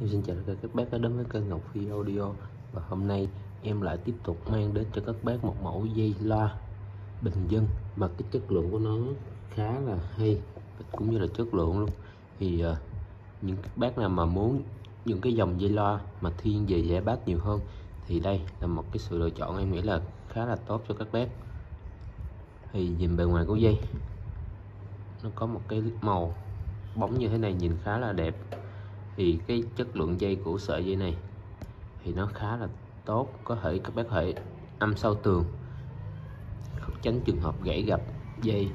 Em xin chào tất cả các bác đã đến với kênh Ngọc Phi Audio. Và hôm nay em lại tiếp tục mang đến cho các bác một mẫu dây loa bình dân mà cái chất lượng của nó khá là hay cũng như là chất lượng luôn. Thì những bác nào mà muốn những cái dòng dây loa mà thiên về giải bass nhiều hơn thì đây là một cái sự lựa chọn em nghĩ là khá là tốt cho các bác. Thì nhìn bề ngoài của dây, nó có một cái màu bóng như thế này nhìn khá là đẹp. Thì cái chất lượng dây của sợi dây này thì nó khá là tốt, có thể các bác có thể âm sau tường, tránh trường hợp gãy gập dây.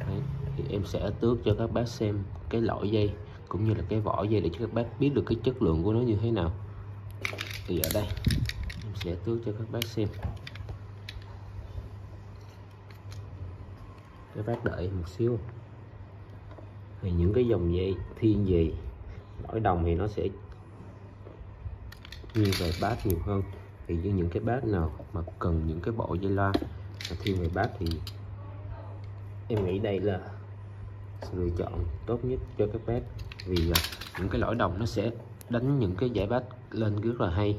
Đấy, thì em sẽ tước cho các bác xem cái loại dây cũng như là cái vỏ dây để cho các bác biết được cái chất lượng của nó như thế nào. Thì ở đây em sẽ tước cho các bác xem, các bác đợi một xíu. Thì những cái dòng dây thiên về lõi đồng thì nó sẽ như về bass nhiều hơn. Thì với những cái bass nào mà cần những cái bộ dây loa mà thiên về bass thì em nghĩ đây là sự lựa chọn tốt nhất cho các bác, vì những cái lõi đồng nó sẽ đánh những cái giải bass lên rất là hay.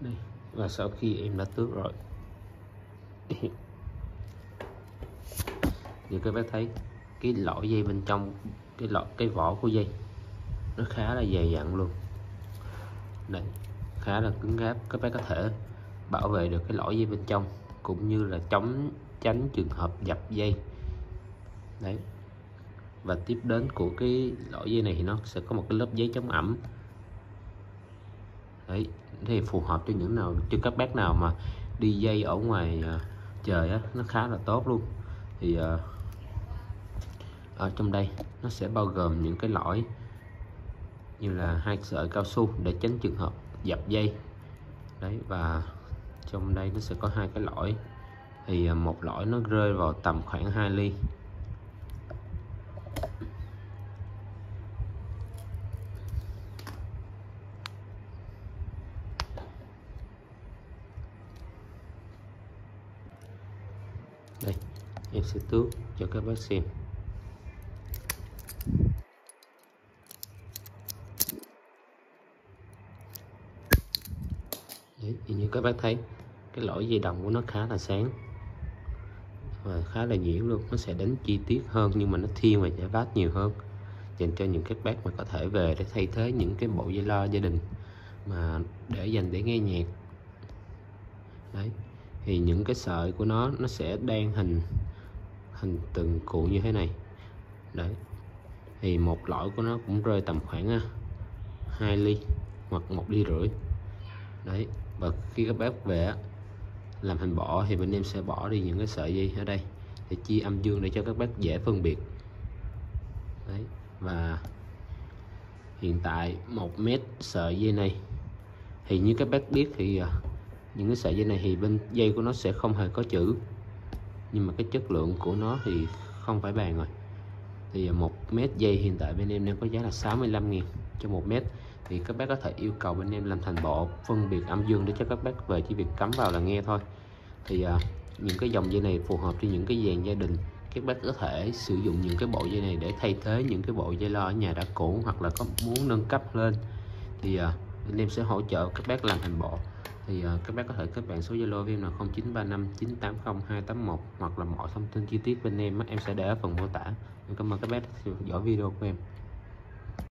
Đây, và sau khi em đã tước rồi thì các bác thấy cái lõi dây bên trong, cái vỏ của dây nó khá là dày dặn luôn. Đấy, khá là cứng cáp, các bác có thể bảo vệ được cái lõi dây bên trong cũng như là tránh trường hợp dập dây. Đấy, và tiếp đến của cái lõi dây này thì nó sẽ có một cái lớp giấy chống ẩm. Đấy, thì phù hợp cho những nào, cho các bác nào mà đi dây ở ngoài trời á, nó khá là tốt luôn. Thì ở trong đây nó sẽ bao gồm những cái lõi như là 2 sợi cao su để tránh trường hợp dập dây. Đấy, và trong đây nó sẽ có 2 cái lõi, thì một lõi nó rơi vào tầm khoảng 2 ly. Đây, em sẽ tước cho các bác xem. Đấy, thì như các bác thấy cái lõi dây đồng của nó khá là sáng và khá là nhiễu luôn, nó sẽ đánh chi tiết hơn nhưng mà nó thiên về giải bass nhiều hơn, dành cho những các bác mà có thể về để thay thế những cái bộ dây loa gia đình mà để dành để nghe nhạc. Đấy, thì những cái sợi của nó sẽ đang hình từng cuộn như thế này. Đấy, thì một lõi của nó cũng rơi tầm khoảng 2 ly hoặc 1,5 ly. Đấy, và khi các bác về làm hình bỏ thì bên em sẽ bỏ đi những cái sợi dây ở đây để chia âm dương để cho các bác dễ phân biệt. Đấy, và hiện tại 1 mét sợi dây này thì như các bác biết thì những cái sợi dây này thì bên dây của nó sẽ không hề có chữ, nhưng mà cái chất lượng của nó thì không phải bàn rồi. Thì 1 mét dây hiện tại bên em đang có giá là 65.000 cho 1 mét. Thì các bác có thể yêu cầu bên em làm thành bộ phân biệt âm dương để cho các bác về chỉ việc cắm vào là nghe thôi. Thì những cái dòng dây này phù hợp cho những cái dàn gia đình. Các bác có thể sử dụng những cái bộ dây này để thay thế những cái bộ dây loa ở nhà đã cũ, hoặc là có muốn nâng cấp lên thì bên em sẽ hỗ trợ các bác làm thành bộ. Thì các bác có thể kết bạn số Zalo với em là 0935980281, hoặc là mọi thông tin chi tiết bên em sẽ để ở phần mô tả. Em cảm ơn các bác đã theo dõi video của em.